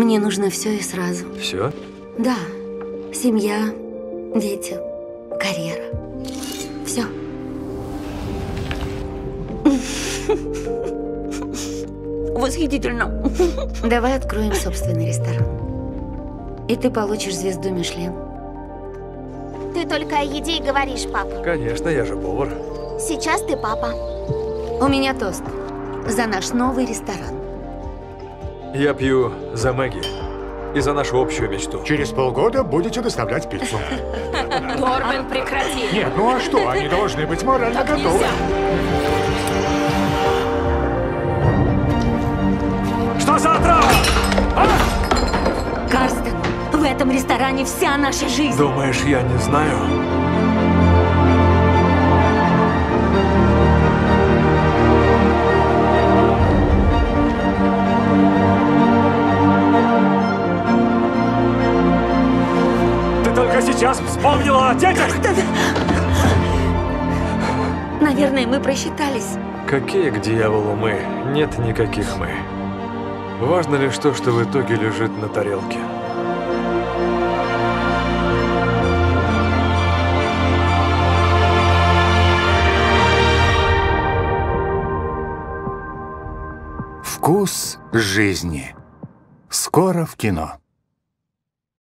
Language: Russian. Мне нужно все и сразу. Все? Да. Семья, дети, карьера. Все. Восхитительно. Давай откроем собственный ресторан. И ты получишь звезду Мишлен. Ты только о еде и говоришь, папа. Конечно, я же повар. Сейчас ты папа. У меня тост за наш новый ресторан. Я пью за Мэгги и за нашу общую мечту. Через полгода будете доставлять пиццу. Торбен, прекрати. Нет, ну а что? Они должны быть морально готовы. Что за отрава? Карстен, в этом ресторане вся наша жизнь. Думаешь, я не знаю? Сейчас вспомнила о детях! Наверное, мы просчитались. Какие к дьяволу мы? Нет никаких мы. Важно лишь то, что в итоге лежит на тарелке. Вкус жизни. Скоро в кино.